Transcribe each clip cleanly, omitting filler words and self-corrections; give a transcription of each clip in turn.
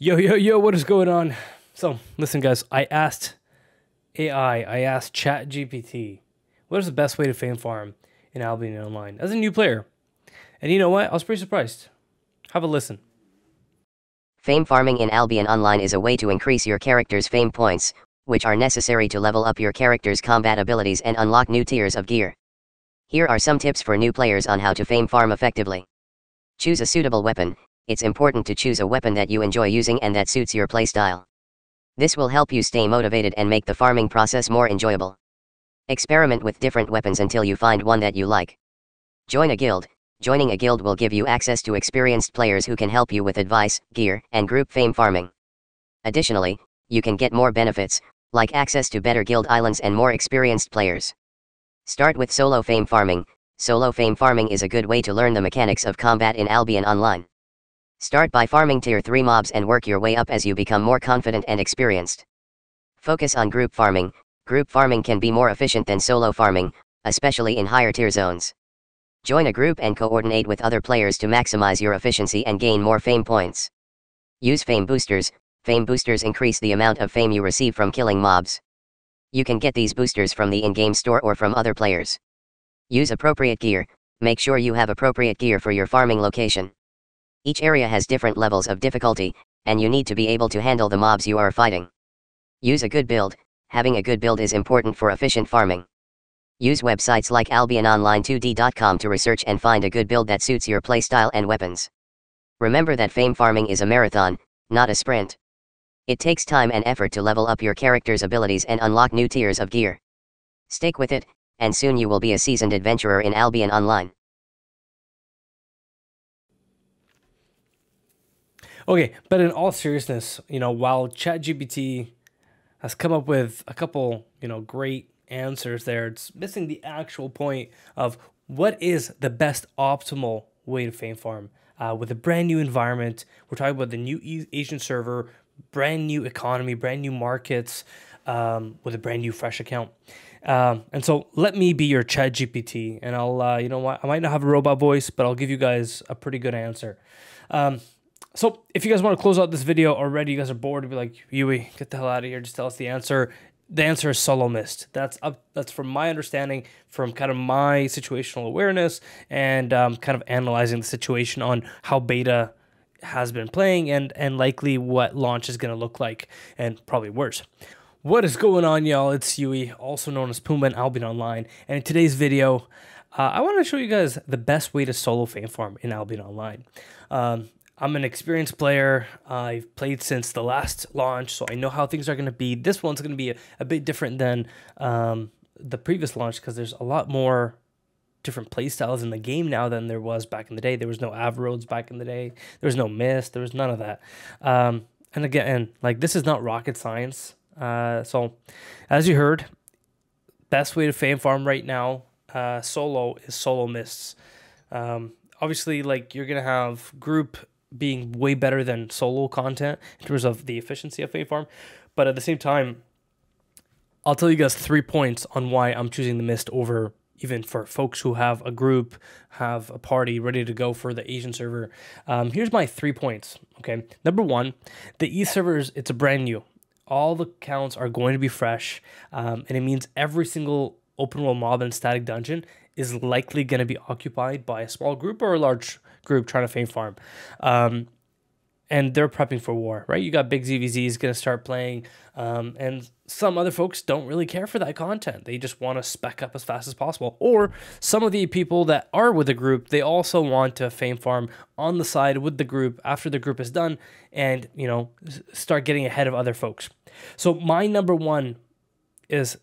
Yo, what is going on? So, listen guys, I asked AI, I asked ChatGPT, what is the best way to fame farm in Albion Online as a new player? And you know what? I was pretty surprised. Have a listen. Fame farming in Albion Online is a way to increase your character's fame points, which are necessary to level up your character's combat abilities and unlock new tiers of gear. Here are some tips for new players on how to fame farm effectively. Choose a suitable weapon. It's important to choose a weapon that you enjoy using and that suits your playstyle. This will help you stay motivated and make the farming process more enjoyable. Experiment with different weapons until you find one that you like. Join a guild. Joining a guild will give you access to experienced players who can help you with advice, gear, and group fame farming. Additionally, you can get more benefits, like access to better guild islands and more experienced players. Start with solo fame farming. Solo fame farming is a good way to learn the mechanics of combat in Albion Online. Start by farming tier 3 mobs and work your way up as you become more confident and experienced. Focus on group farming. Group farming can be more efficient than solo farming, especially in higher tier zones. Join a group and coordinate with other players to maximize your efficiency and gain more fame points. Use fame boosters. Fame boosters increase the amount of fame you receive from killing mobs. You can get these boosters from the in-game store or from other players. Use appropriate gear. Make sure you have appropriate gear for your farming location. Each area has different levels of difficulty, and you need to be able to handle the mobs you are fighting. Use a good build. Having a good build is important for efficient farming. Use websites like AlbionOnline2D.com to research and find a good build that suits your playstyle and weapons. Remember that fame farming is a marathon, not a sprint. It takes time and effort to level up your character's abilities and unlock new tiers of gear. Stick with it, and soon you will be a seasoned adventurer in Albion Online. Okay, but in all seriousness, while ChatGPT has come up with a couple, great answers there, it's missing the actual point of what is the best optimal way to fame farm. With a brand new environment, we're talking about the new Asian server, brand new economy, brand new markets, with a brand new fresh account. And so let me be your ChatGPT, and I'll, I might not have a robot voice, but I'll give you guys a pretty good answer. So if you guys want to close out this video already, you guys are bored to be like, Yuey, get the hell out of here. Just tell us the answer. The answer is solo mist. That's from my understanding, from kind of my situational awareness and kind of analyzing the situation on how beta has been playing and likely what launch is going to look like, and probably worse. What is going on, y'all? It's Yuey, also known as Puma and Albion Online. And in today's video, I want to show you guys the best way to solo fame farm in Albion Online. I'm an experienced player. I've played since the last launch, so I know how things are going to be. This one's going to be a bit different than the previous launch because there's a lot more different playstyles in the game now than there was back in the day. There was no Avroads back in the day. There was no Mist. There was none of that. And again, like, this is not rocket science. So as you heard, best way to fame farm right now, solo, is solo mists. Obviously, like, you're going to have group being way better than solo content in terms of the efficiency of fame farm, but at the same time, I'll tell you guys 3 points on why I'm choosing the mist over, even for folks who have a group, have a party ready to go for the Asian server. Here's my 3 points. Okay, number 1, the East server it's brand new. All the counts are going to be fresh, and it means every single open world mob and static dungeon is likely going to be occupied by a small group or a large group trying to fame farm. And they're prepping for war, right? You got big ZVZs going to start playing, and some other folks don't really care for that content. They just want to spec up as fast as possible. Or some of the people that are with the group, they also want to fame farm on the side with the group after the group is done and, start getting ahead of other folks. So my number 1 is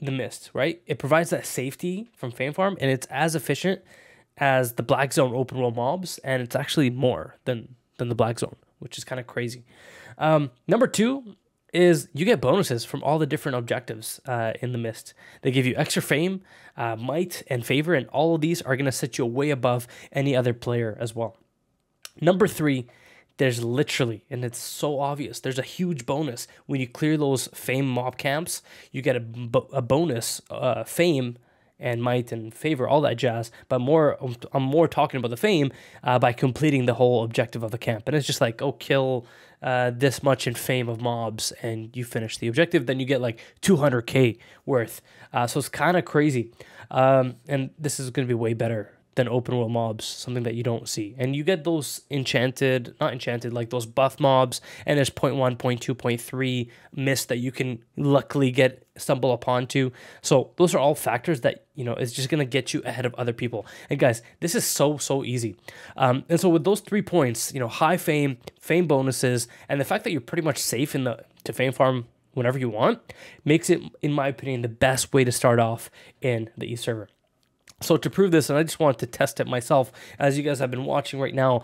the mist, right? It provides that safety from fame farm, and it's as efficient as the black zone open world mobs, and it's actually more than the black zone, which is kind of crazy. Number 2 is you get bonuses from all the different objectives in the mist. They give you extra fame, might, and favor, and all of these are going to set you way above any other player as well. Number 3, there's literally, and it's so obvious, there's a huge bonus. When you clear those fame mob camps, you get a bonus fame and might and favor, all that jazz, but I'm more talking about the fame by completing the whole objective of the camp. And it's just like, oh, kill this much in fame of mobs and you finish the objective, then you get like 200k worth. So it's kind of crazy. And this is going to be way better than open world mobs, something that you don't see. And you get those enchanted, not enchanted, like those buff mobs, and there's 0.1, 0.2, 0.3 mist that you can luckily get, stumble upon to. So those are all factors that, you know, it's just gonna get you ahead of other people. And guys, this is so easy. And so with those 3 points, you know, high fame, fame bonuses, and the fact that you're pretty much safe in the to fame farm whenever you want, makes it, in my opinion, the best way to start off in the e-server. So to prove this, and I just wanted to test it myself, as you guys have been watching right now,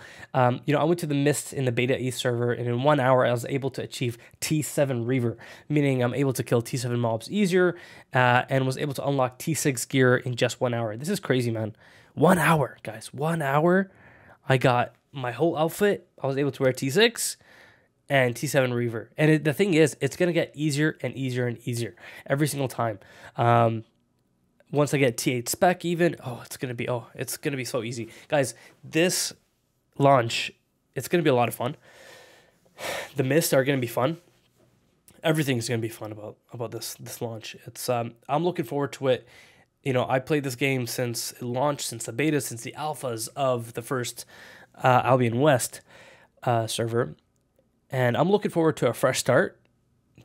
you know, I went to the Mist in the Beta E server, and in 1 hour, I was able to achieve T7 Reaver, meaning I'm able to kill T7 mobs easier, and was able to unlock T6 gear in just 1 hour. This is crazy, man. 1 hour, guys. 1 hour, I got my whole outfit. I was able to wear T6 and T7 Reaver. And the thing is, it's going to get easier and easier and easier every single time. Once I get T8 spec even, it's gonna be so easy. Guys, this launch, it's gonna be a lot of fun. The mists are gonna be fun. Everything's gonna be fun about this launch. It's I'm looking forward to it. You know, I played this game since it launched, since the beta, since the alphas of the first Albion West server. And I'm looking forward to a fresh start,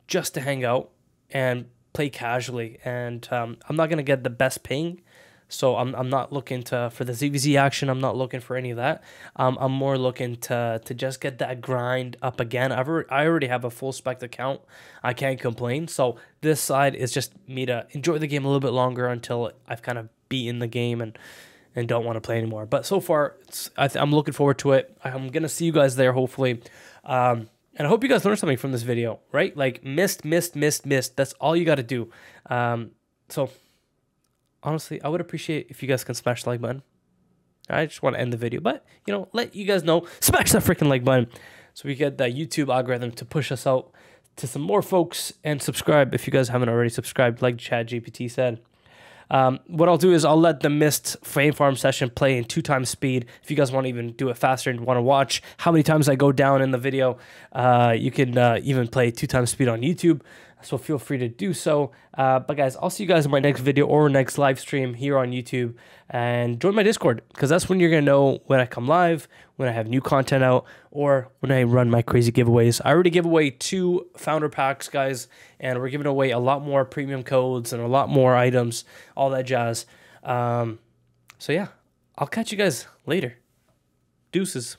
just to hang out and play casually, and I'm not gonna get the best ping, so I'm not looking for the ZVZ action. I'm not looking for any of that. I'm more looking to just get that grind up again. I already have a full spec account. I can't complain. So this side is just me to enjoy the game a little bit longer until I've kind of beaten the game and don't want to play anymore. But so far, I'm looking forward to it. I'm gonna see you guys there hopefully. And I hope you guys learned something from this video, right? Like, missed. That's all you got to do. So, honestly, I would appreciate if you guys can smash the like button. I just want to end the video, but, you know, let you guys know. Smash that freaking like button so we get that YouTube algorithm to push us out to some more folks. And subscribe if you guys haven't already subscribed, like ChatGPT said. What I'll do is I'll let the Mist Fame Farm session play in 2x speed. If you guys want to even do it faster and want to watch how many times I go down in the video, you can even play 2x speed on YouTube. So feel free to do so. But guys, I'll see you guys in my next video or next live stream here on YouTube. And join my Discord, because that's when you're going to know when I come live, when I have new content out, or when I run my crazy giveaways. I already gave away 2 founder packs, guys, and we're giving away a lot more premium codes and a lot more items, all that jazz. So yeah, I'll catch you guys later. Deuces.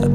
that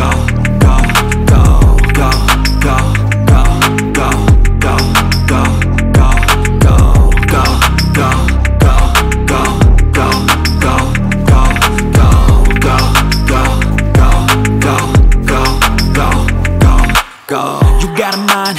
go, go, go, go, go, go, go, go, go, go, go, go, go, go, go, go, go, go, go, go, go, go. You got a mind,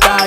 thought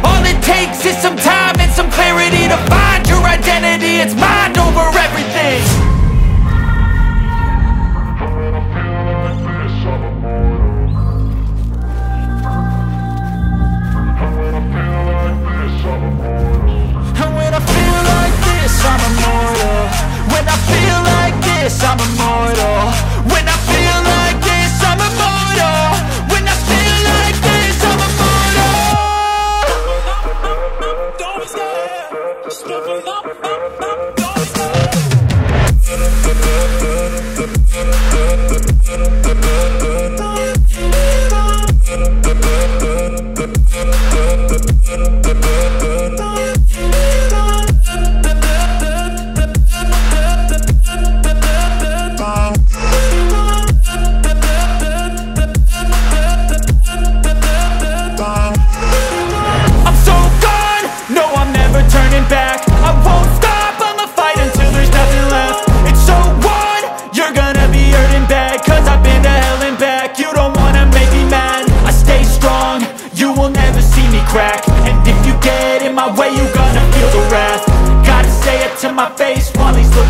All it takes is some time and some clarity to find your identity. It's mind over everything. this, I'm immortal. When I feel like this, I'm immortal. When I feel like this, I'm immortal. Don't be scared. Just level up. Don't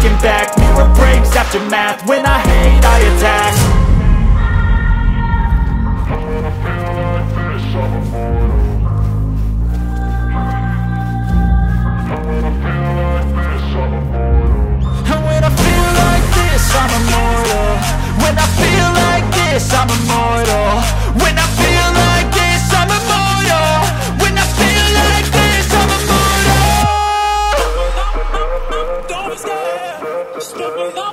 be back, mirror breaks after math. When I hate, I attack. When I feel like this, I'm immortal. When I feel like this, I'm immortal. When I feel like this, I'm immortal. When I feel like this, I'm immortal. When I feel like this, I'm immortal. When I feel like this, I'm immortal. Don't be scared. Level up,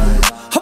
I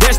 There's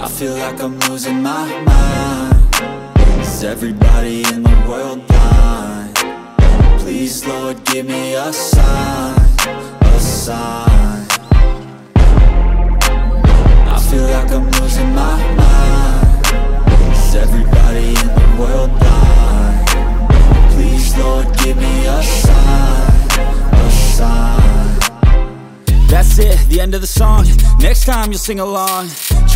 I feel like I'm losing my mind. Is everybody in the world blind? Please, Lord, give me a sign, a sign. I feel like I'm losing my mind. Is everybody in the world blind? Please, Lord, give me a sign, a sign. That's it, the end of the song. Next time you'll sing along.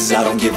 cause I don't give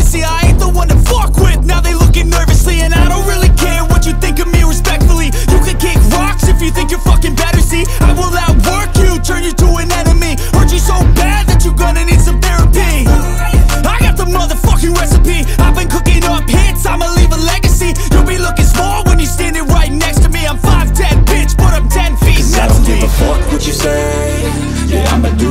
to see I ain't the one to fuck with, now they looking nervously. And I don't really care what you think of me, respectfully. You can kick rocks if you think you're fucking better, see I will outwork you, turn you to an enemy. Hurt you so bad that you're gonna need some therapy. I got the motherfucking recipe, I've been cooking up hits, I'ma leave a legacy. You'll be looking small when you're standing right next to me. I'm 5'10", bitch, but I'm 10 feet next to me. I don't give a fuck what you say. Yeah, I'ma do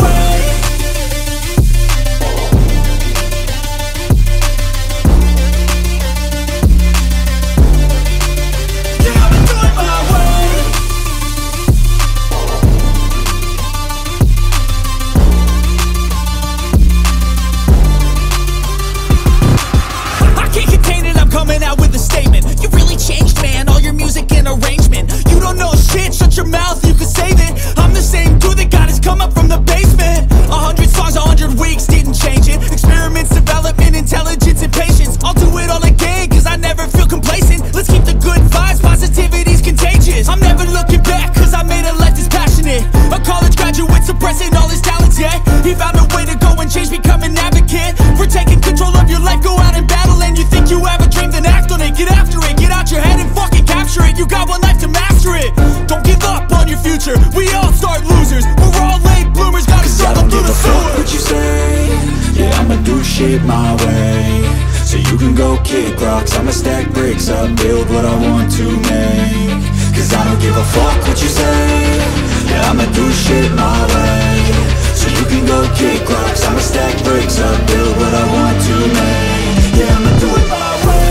way. Yeah, I'ma do it my way. I can't contain it, I'm coming out with a statement. You really changed, man, all your music and arrangement. You don't know shit, shut your mouth, you can save it. I'm the same dude that got his come up from the basement. 100 songs, 100 weeks, didn't change it. Experiments, development, intelligence, and patience. I'll do it all again, cause I never feel complacent. Let's keep the good vibes, positivity's contagious. I'm never looking back, cause I made a life that's passionate. A college graduate suppressing all his talents, yeah. He found a way to go and change, become an advocate. We're taking control of your life, go out and battle. And you think you have a dream, then act on it. Get after it, get out your head and fucking capture it. You got one life to master it. Don't give up on your future, we all start losers. We're all late bloomers, gotta struggle through the sewer. What you say? Yeah, I'ma do shit my way. So you can go kick rocks, I'ma stack bricks up, build what I want to make. Cause I don't give a fuck what you say. Yeah, I'ma do shit my way. So you can go kick rocks, I'ma stack bricks up, build what I want to make. Yeah, I'ma do it my way.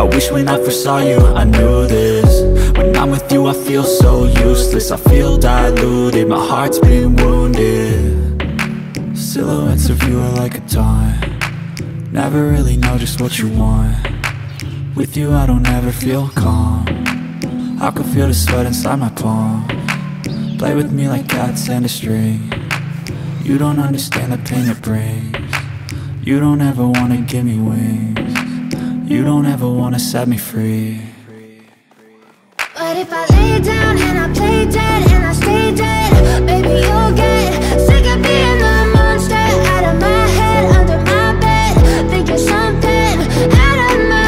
I wish when I first saw you I knew this. When I'm with you I feel so useless. I feel diluted, my heart's been wounded. Silhouettes of you are like a taunt. Never really know just what you want. With you I don't ever feel calm. I can feel the sweat inside my palm. Play with me like cats and a string. You don't understand the pain it brings. You don't ever wanna give me wings. You don't ever wanna set me free. But if I lay down and I play dead and I stay dead, baby you'll get sick of being the monster out of my head, under my bed, thinking something out of my head.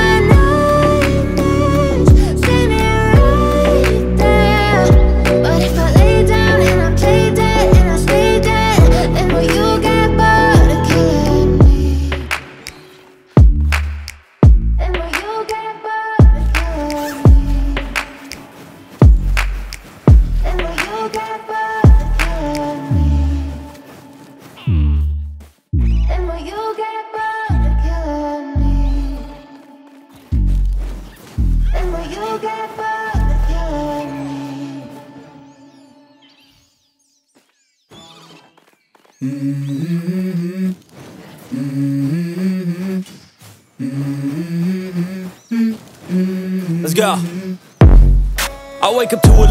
Let's go. I wake up to a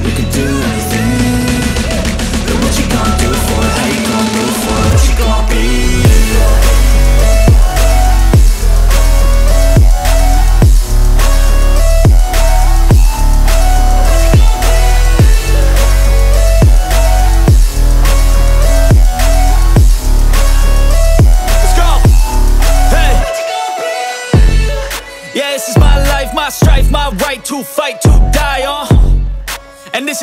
you can do anything? But what you gon' do for it? How you gon' move for it? What you gon' be? Let's go! Hey! What you gon' be? Yeah, this is my life, my strife, my right to fight, to die on. And this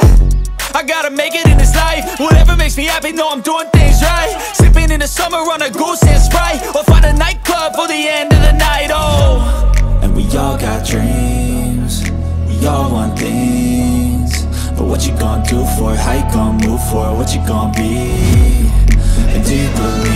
at? I gotta make it in this life, whatever makes me happy, know I'm doing things right. Sipping in the summer on a goose and Sprite, or find a nightclub for the end of the night, oh. And we all got dreams, we all want things. But what you gonna do for it? How you gonna move for it? What you gonna be? And do you believe?